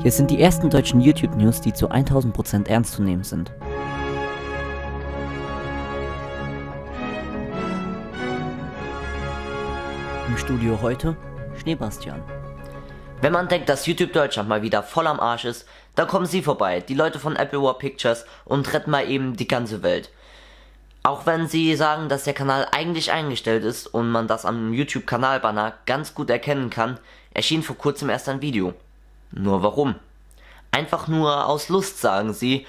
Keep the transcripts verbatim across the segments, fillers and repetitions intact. Hier sind die ersten deutschen YouTube-News, die zu tausend Prozent ernst zu nehmen sind. Im Studio heute Schneebastian. Wenn man denkt, dass YouTube Deutschland mal wieder voll am Arsch ist, dann kommen sie vorbei, die Leute von Applewar Pictures, und retten mal eben die ganze Welt. Auch wenn sie sagen, dass der Kanal eigentlich eingestellt ist und man das am YouTube-Kanalbanner ganz gut erkennen kann, erschien vor kurzem erst ein Video. Nur warum? Einfach nur aus Lust, sagen sie.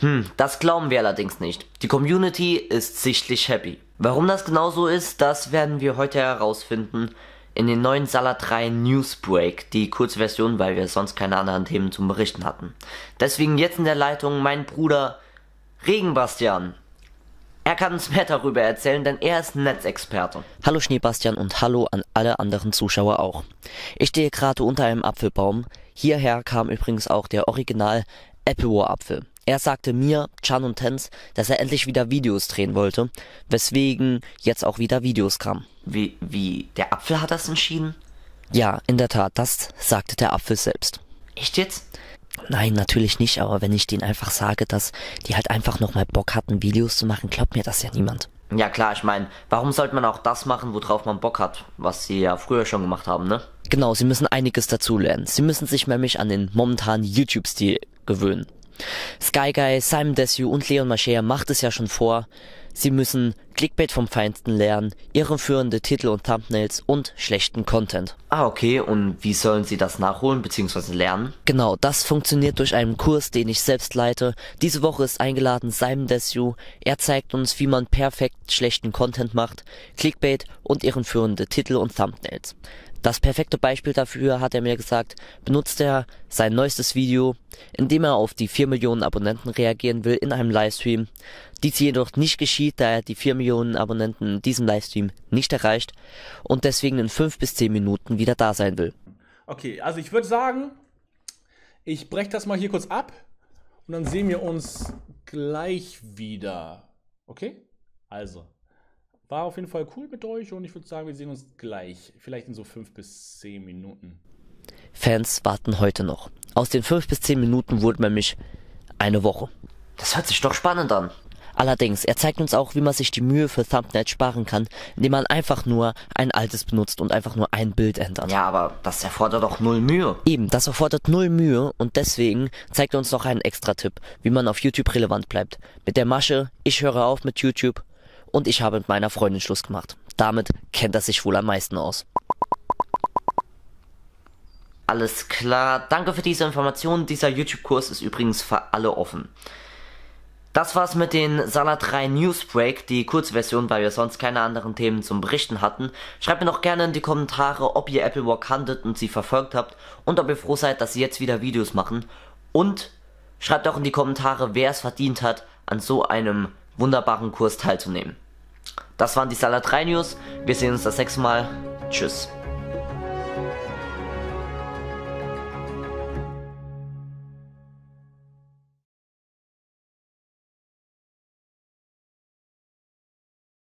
Hm, das glauben wir allerdings nicht. Die Community ist sichtlich happy. Warum das genau so ist, das werden wir heute herausfinden. In den neuen SALAT drei News Break, die Kurzversion, weil wir sonst keine anderen Themen zum Berichten hatten. Deswegen jetzt in der Leitung mein Bruder Regenbastian. Er kann uns mehr darüber erzählen, denn er ist Netzexperte. Hallo Schneebastian und hallo an alle anderen Zuschauer auch. Ich stehe gerade unter einem Apfelbaum. Hierher kam übrigens auch der Original Applewar Apfel. Er sagte mir, Can und Tens, dass er endlich wieder Videos drehen wollte, weswegen jetzt auch wieder Videos kamen. Wie, wie, der Apfel hat das entschieden? Ja, in der Tat, das sagte der Apfel selbst. Echt jetzt? Nein, natürlich nicht, aber wenn ich denen einfach sage, dass die halt einfach nochmal Bock hatten, Videos zu machen, glaubt mir das ja niemand. Ja klar, ich meine, warum sollte man auch das machen, worauf man Bock hat, was sie ja früher schon gemacht haben, ne? Genau, sie müssen einiges dazulernen. Sie müssen sich nämlich an den momentanen YouTube-Stil gewöhnen. Skyguy, Simon Desue und Leon Machia macht es ja schon vor. Sie müssen Clickbait vom Feinsten lernen, irreführende Titel und Thumbnails und schlechten Content. Ah, okay, und wie sollen sie das nachholen bzw. lernen? Genau, das funktioniert durch einen Kurs, den ich selbst leite. Diese Woche ist eingeladen Simon Desue. Er zeigt uns, wie man perfekt schlechten Content macht, Clickbait und irreführende Titel und Thumbnails. Das perfekte Beispiel dafür, hat er mir gesagt, benutzt er sein neuestes Video, in dem er auf die vier Millionen Abonnenten reagieren will in einem Livestream. Dies jedoch nicht geschieht, da er die vier Millionen Abonnenten in diesem Livestream nicht erreicht und deswegen in fünf bis zehn Minuten wieder da sein will. Okay, also ich würde sagen, ich breche das mal hier kurz ab und dann sehen wir uns gleich wieder. Okay? Also. War auf jeden Fall cool mit euch und ich würde sagen, wir sehen uns gleich. Vielleicht in so fünf bis zehn Minuten. Fans warten heute noch. Aus den fünf bis zehn Minuten wurde nämlich eine Woche. Das hört sich doch spannend an. Allerdings, er zeigt uns auch, wie man sich die Mühe für Thumbnails sparen kann, indem man einfach nur ein altes benutzt und einfach nur ein Bild ändert. Ja, aber das erfordert doch null Mühe. Eben, das erfordert null Mühe und deswegen zeigt er uns noch einen Extra-Tipp, wie man auf YouTube relevant bleibt. Mit der Masche, ich höre auf mit YouTube. Und ich habe mit meiner Freundin Schluss gemacht. Damit kennt er sich wohl am meisten aus. Alles klar, danke für diese Informationen. Dieser YouTube-Kurs ist übrigens für alle offen. Das war's mit den SALAT drei News Break, die Kurzversion, weil wir sonst keine anderen Themen zum Berichten hatten. Schreibt mir noch gerne in die Kommentare, ob ihr Applewar kanntet und sie verfolgt habt und ob ihr froh seid, dass sie jetzt wieder Videos machen. Und schreibt auch in die Kommentare, wer es verdient hat, an so einem wunderbaren Kurs teilzunehmen. Das waren die SALAT drei News. Wir sehen uns das nächste Mal. Tschüss.